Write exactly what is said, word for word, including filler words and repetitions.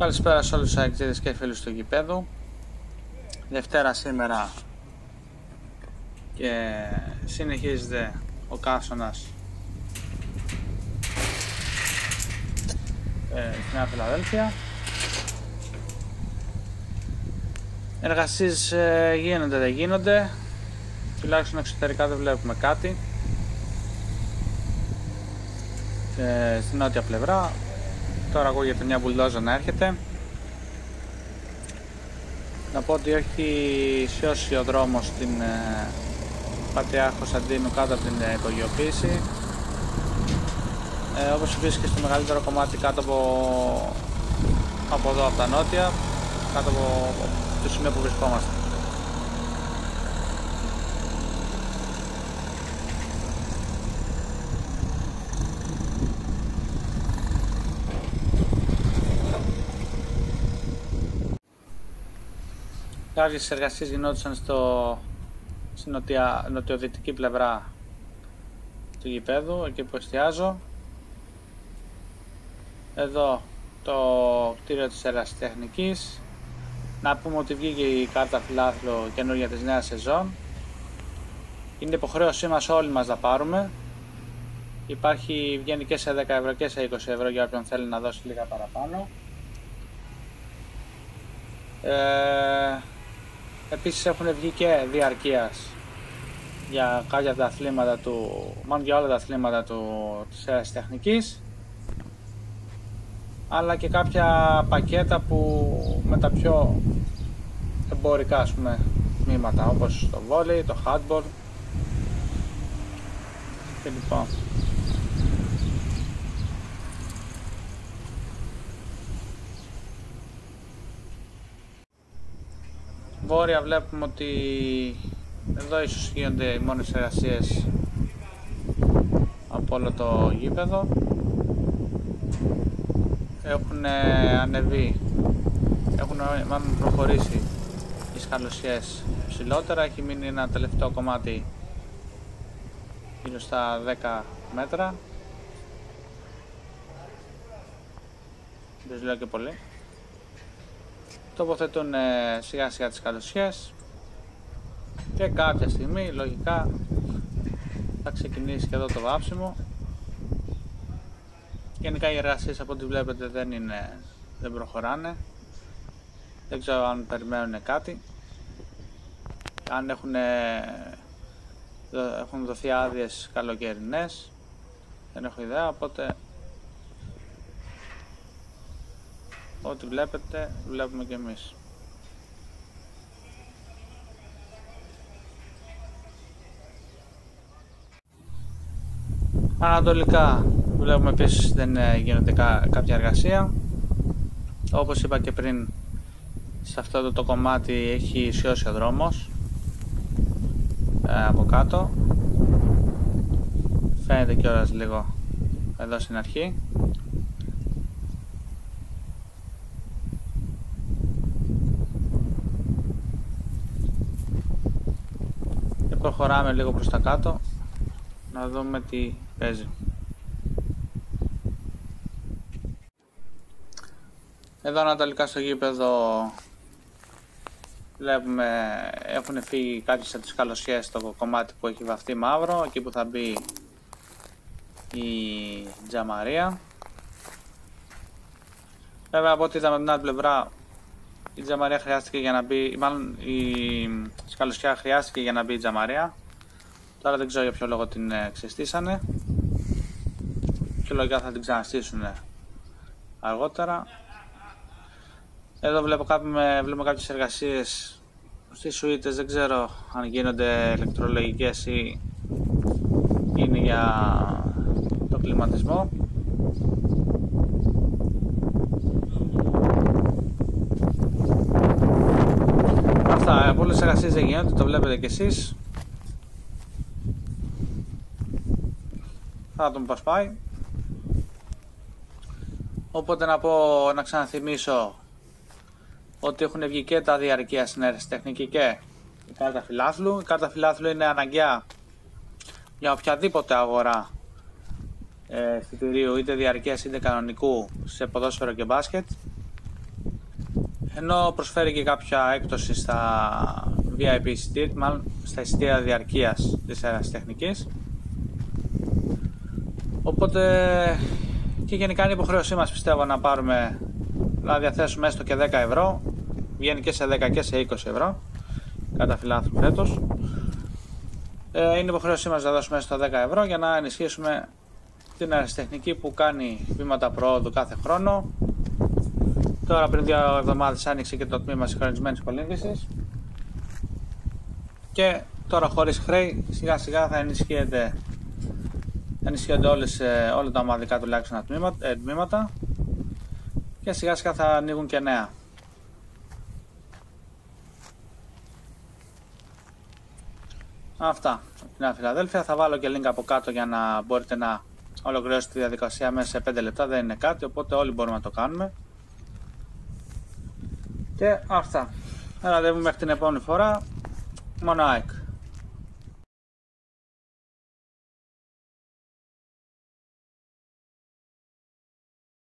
Καλησπέρα σε όλους τους αεξίδες και φίλους του γηπέδου. Δευτέρα σήμερα και συνεχίζεται ο καύσωνας ε, στη Νέα Φιλαδέλφια. Εργασίες ε, γίνονται, δεν γίνονται. Τουλάχιστον εξωτερικά δεν βλέπουμε κάτι. Ε, στην νότια πλευρά. Τώρα ακούγεται μια μπουλντόζα να έρχεται. Να πω ότι έχει σιώσει ο δρόμος στην ε, Πατριά Χωσαντίνου κάτω από την ε, υπογειοποίηση. Ε, όπως βρίσκεται στο μεγαλύτερο κομμάτι κάτω από, από εδώ από τα νότια, κάτω από, από το σημείο που βρισκόμαστε. Κάποιες εργασίες γινόντουσαν στο, στην νοτια, νοτιοδυτική πλευρά του γηπέδου, εκεί που εστιάζω. Εδώ το κτίριο της Ερασιτεχνικής. Να πούμε ότι βγήκε η κάρτα φιλάθλου καινούργια της νέας σεζόν. Είναι υποχρέωσή μας όλοι μας να πάρουμε. Υπάρχει, βγαίνει και σε δέκα ευρώ και σε είκοσι ευρώ για όποιον θέλει να δώσει λίγα παραπάνω. Ε, Επίσης έχουν βγει και διαρκείας για κάποια τα αθλήματα του, μάλλον για όλα τα αθλήματα του, της Ερασιτεχνικής, αλλά και κάποια πακέτα που με τα πιο εμπορικά, ας πούμε, τμήματα, όπως το βόλεϊ, το handball κλπ. Βόρεια βλέπουμε ότι εδώ ίσως γίνονται οι μόνες εργασίες από όλο το γήπεδο. Έχουν ανεβεί, έχουν μάλλον προχωρήσει οι σκαλωσιές ψηλότερα. Έχει μείνει ένα τελευταίο κομμάτι γύρω στα δέκα μέτρα. Δεν λέω και πολύ. Τοποθετούν ε, σιγά σιγά τις καλωσιές και κάποια στιγμή λογικά θα ξεκινήσει και εδώ το βάψιμο. Γενικά οι εργασίες από ό,τι βλέπετε δεν, είναι, δεν προχωράνε. Δεν ξέρω αν περιμένουν κάτι, αν έχουν, ε, έχουν δοθεί άδειες καλοκαιρινές, δεν έχω ιδέα. Οπότε ό,τι βλέπετε, βλέπουμε και εμείς. Ανατολικά βλέπουμε επίσης δεν γίνονται κα, κάποια εργασία. Όπως είπα και πριν, σε αυτό το, το κομμάτι έχει σιώσει ο δρόμος ε, από κάτω. Φαίνεται κιόλας λίγο εδώ στην αρχή. Προχωράμε λίγο προς τα κάτω να δούμε τι παίζει. Εδώ ανατολικά στο γήπεδο βλέπουμε έχουν φύγει κάποιες από τις καλωσιές στο κομμάτι που έχει βαφτεί μαύρο, εκεί που θα μπει η τζαμαρία. Βέβαια από ό,τι είδαμε από την άλλη πλευρά, η τζαμαρία χρειάστηκε για να μπει, μάλλον η σκαλωσιά χρειάστηκε για να μπει η τζαμαρία. Τώρα δεν ξέρω για ποιο λόγο την ξεστήσανε και λογικά θα την ξαναστήσουν αργότερα. Εδώ βλέπω κάποιες, βλέπω κάποιες εργασίες στις σουίτες, δεν ξέρω αν γίνονται ηλεκτρολογικές ή είναι για το κλιματισμό. Πολλές εργασίες δεν γίνονται, το βλέπετε κι εσείς. Θα τον πώς πάει. Οπότε να πω, να ξαναθυμίσω ότι έχουν βγει και τα διαρκεία στην Ερασιτεχνική και η κάρτα φιλάθλου. Η κάρτα φιλάθλου είναι αναγκαία για οποιαδήποτε αγορά εισιτηρίου, είτε διαρκείας είτε κανονικού, σε ποδόσφαιρο και μπάσκετ. ενώ προσφέρει και κάποια έκπτωση στα βι άι πι εισιτήρια, μάλλον στα εισιτήρια διαρκείας της Ερασιτεχνικής. Οπότε και γενικά είναι υποχρέωσή μας, πιστεύω, να πάρουμε, να διαθέσουμε έστω και δέκα ευρώ, βγαίνει και σε δέκα και σε είκοσι ευρώ κατά φιλάθλους φέτος. Ε, είναι υποχρέωσή μας να δώσουμε έστω δέκα ευρώ για να ενισχύσουμε την Ερασιτεχνική που κάνει βήματα προόδου κάθε χρόνο. Τώρα πριν δύο εβδομάδες άνοιξε και το τμήμα συγχρονισμένης κολύμβησης και τώρα χωρίς χρέη σιγά σιγά θα ενισχύεται, ενισχύονται όλες, όλα τα ομαδικά τουλάχιστον τμήματα και σιγά σιγά θα ανοίγουν και νέα. Αυτά από την Νέα Φιλαδέλφια. Θα βάλω και link από κάτω για να μπορείτε να ολοκληρώσετε τη διαδικασία μέσα σε πέντε λεπτά, δεν είναι κάτι, οπότε όλοι μπορούμε να το κάνουμε. Και αυτά. Ραντεβού μέχρι την επόμενη φορά. Μόνο ΑΕΚ.